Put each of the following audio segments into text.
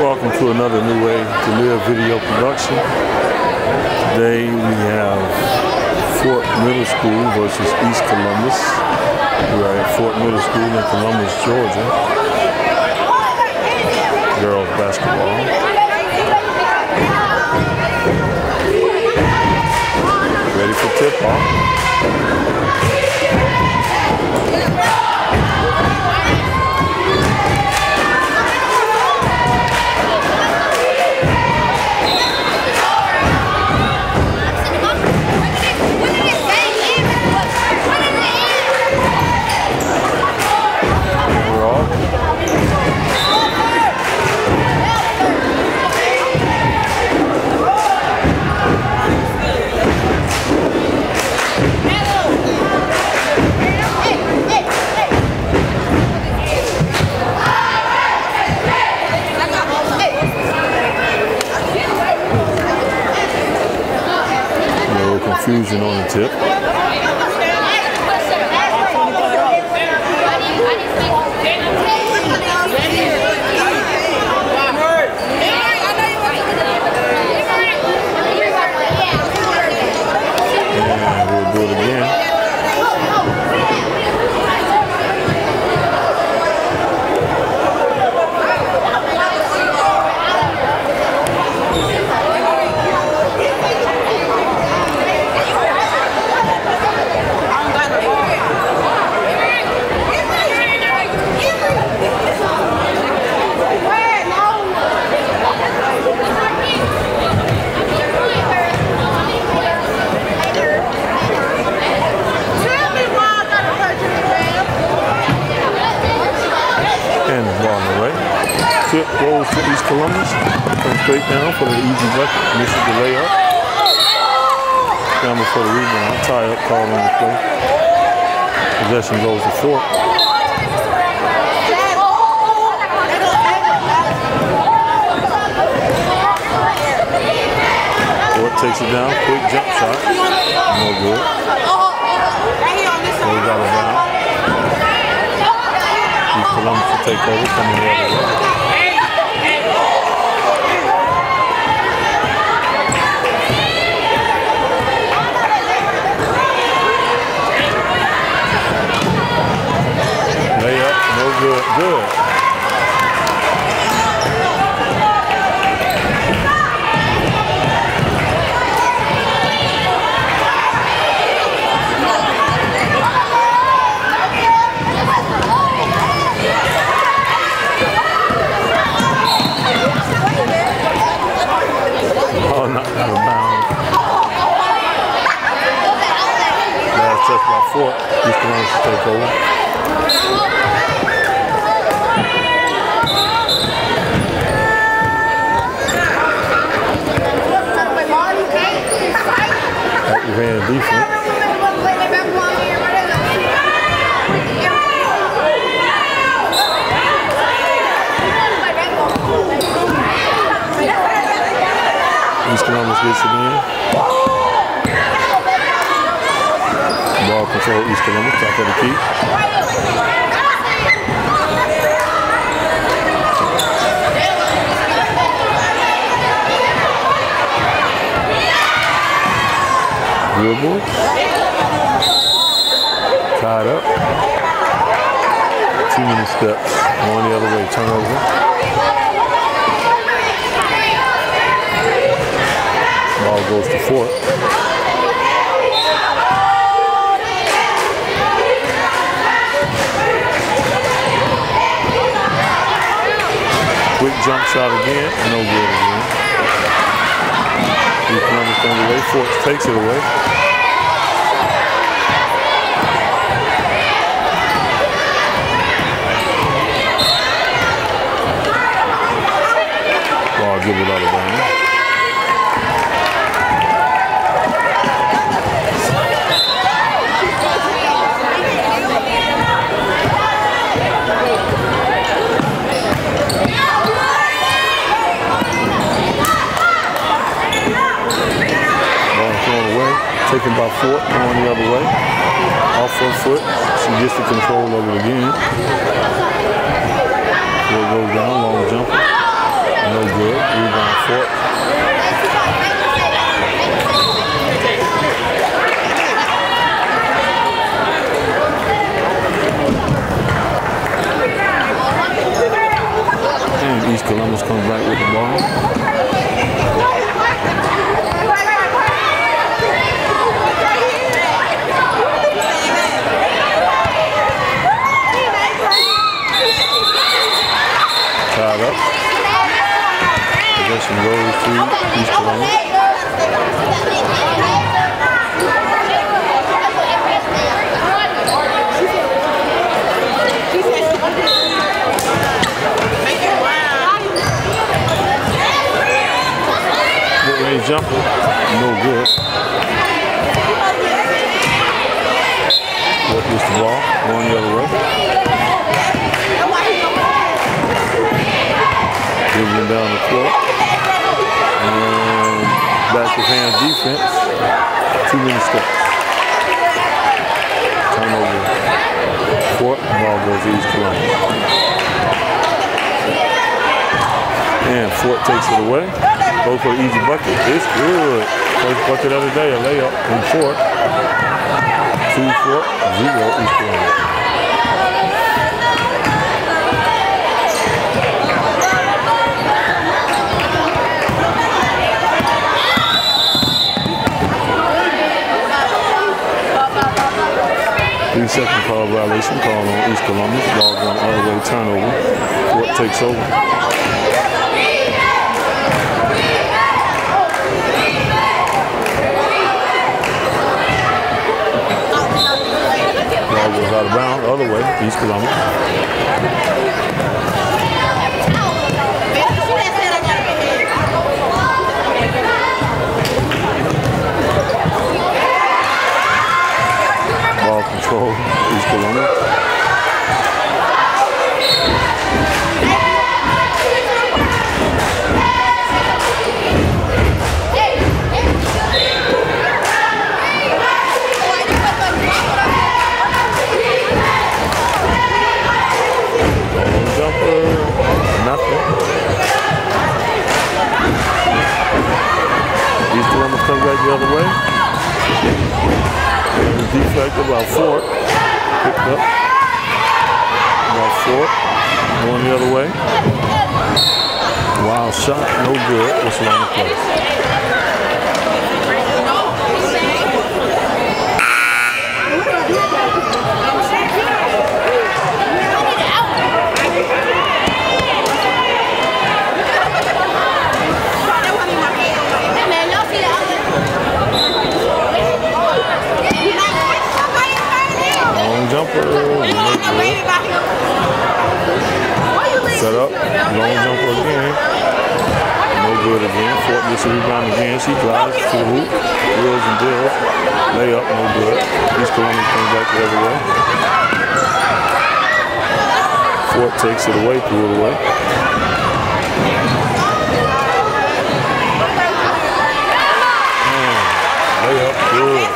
Welcome to another New Way to Live video production. Today we have Fort Middle School versus East Columbus. We are at Fort Middle School in Columbus, Georgia. Girls basketball. Ready for tip-off. Confusion on the tip. And we'll do it again. Tip goes to East Columbus. Comes straight down for the easy bucket. Misses the layup. Down before the rebound. Tie up, call on the play. Possession goes to Fort. Fort takes it down. Quick jump shot. No good. Goes out of bounds. East Columbus will take over. Coming the other way. Good. Oh, not out of bounds. Last touch by Fort. East Columbus to take over. Active hand defense. East Columbus gets it in. Ball control East Columbus, top of the key. Dribble. Tied up. Too many steps. Going the other way. Turnover. Ball goes to Fort. Quick jump shot again. No good again. East Columbus on the way. Fort takes it away. Ball give it out of bounds. Taken by Fort, going the other way. Off her foot, she gets the control of it again. Fort goes down, long jumper. No Columbus. Columbus comes right with the ball. Tied up. Possession goes to East Columbus. Jumper, no good. What is the ball? Going the other way. Dribbling down the floor. And back of hand defense. 2 minutes left. Turnover. Fort, ball goes East Columbus. And Fort takes it away. Go for an easy bucket. It's good. First bucket of the day, a layup from Fort. 2-4-0 East Columbus. Second foul violation called on East Columbus. Ball going all the way, turnover. Fort takes over. Goes out of bounds, other way, East Columbus. Ball control, East Columbus. Right the other way. The defect about Fort. Picked up. About Fort. Going the other way. Wild shot. No good. It's around the place. Jumper, set up, long jumper again, no good again. Fort gets a rebound again, she drives to the hoop, wheels and deals, layup, no good. East Columbus comes back the other way. Fort takes it away, threw it away. Layup, good.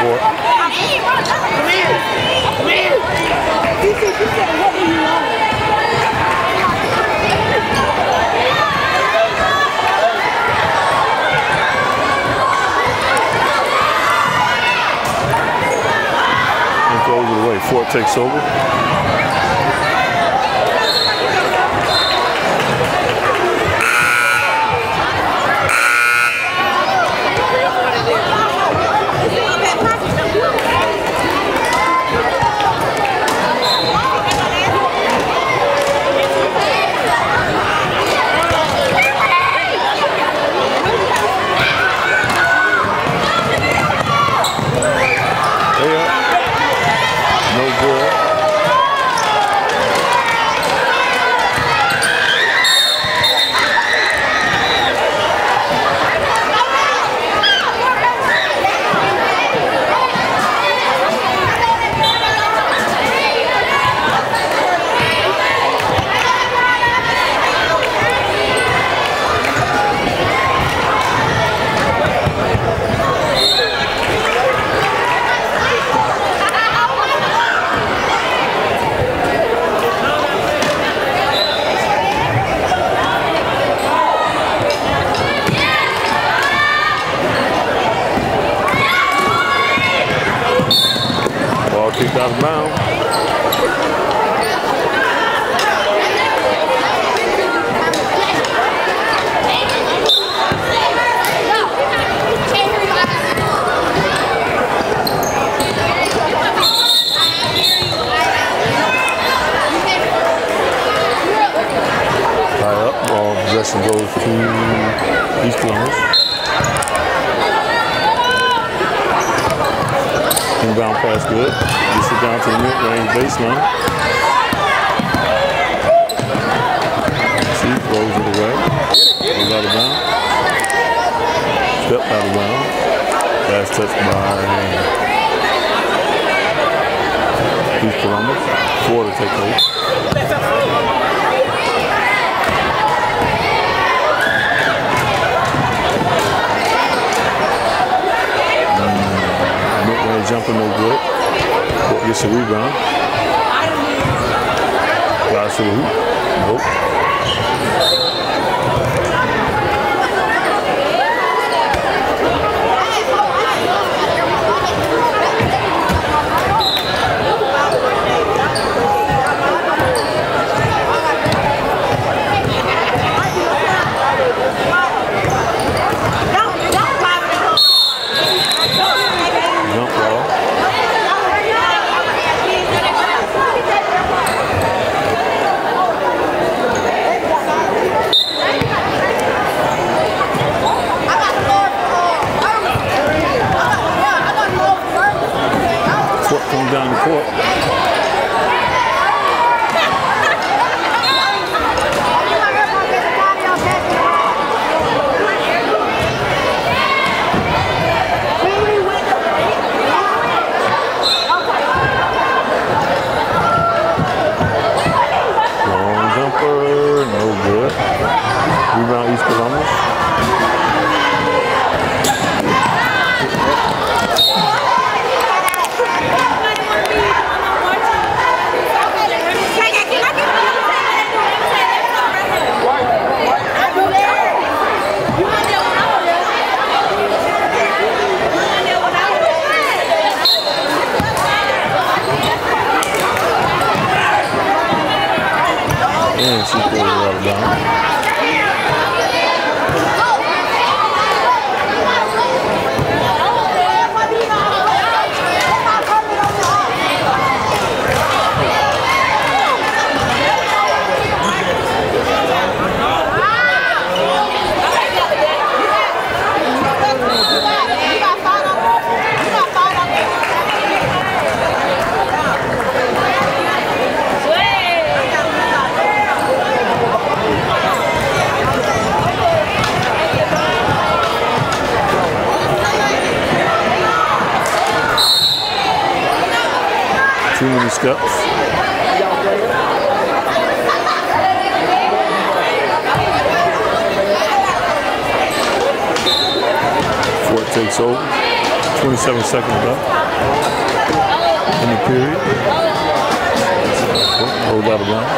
Fort. And throws it away. Fort takes over. Out of bounds. Possession goes to East Columbus. Inbound pass good. Gets it down to the mid-range baseline. She throws it away. Goes out of bounds. Step out of bounds. Last touch by East Columbus. Fort to take over. Jumping no good. Fort gets a rebound. Flies to the hoop. Nope. Down the court. Long jumper, no good. Rebound East Columbus. And she pulled it out of bounds. Too many steps. Fort takes over. 27 seconds left in the period. Hold out of line.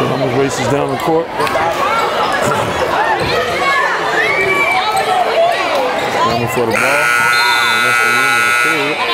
Columbus races down the court. Coming for the ball.